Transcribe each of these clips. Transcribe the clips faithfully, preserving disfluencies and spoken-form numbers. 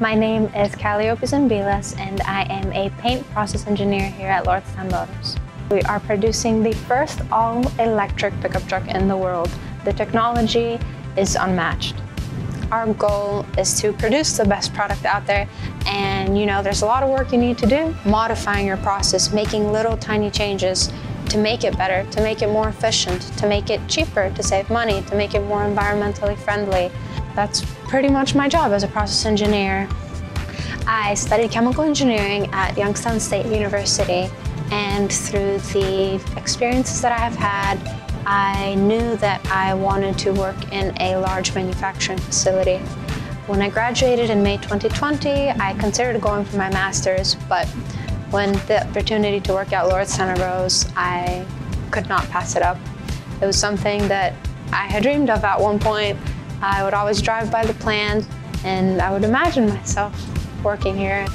My name is Kalliope Zembillas and I am a paint process engineer here at Lordstown Motors. We are producing the first all-electric pickup truck in the world. The technology is unmatched. Our goal is to produce the best product out there, and you know, there's a lot of work you need to do. Modifying your process, making little tiny changes to make it better, to make it more efficient, to make it cheaper, to save money, to make it more environmentally friendly. That's pretty much my job as a process engineer. I studied chemical engineering at Youngstown State University, and through the experiences that I have had, I knew that I wanted to work in a large manufacturing facility. When I graduated in May twenty twenty, I considered going for my master's, but when the opportunity to work at Lordstown arose, I could not pass it up. It was something that I had dreamed of at one point. I would always drive by the plant, and I would imagine myself working here.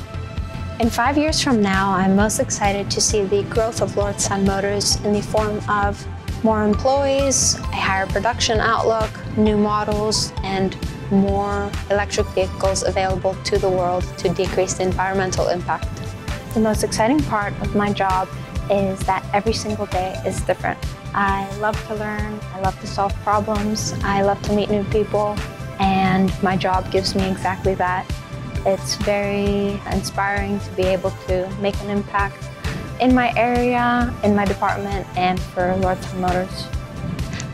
In five years from now, I'm most excited to see the growth of Lordstown Motors in the form of more employees, a higher production outlook, new models, and more electric vehicles available to the world to decrease the environmental impact. The most exciting part of my job is that every single day is different. I love to learn, I love to solve problems, I love to meet new people, and my job gives me exactly that. It's very inspiring to be able to make an impact in my area, in my department, and for Lordstown Motors.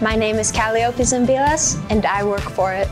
My name is Kalliope Zembillas, and I work for it.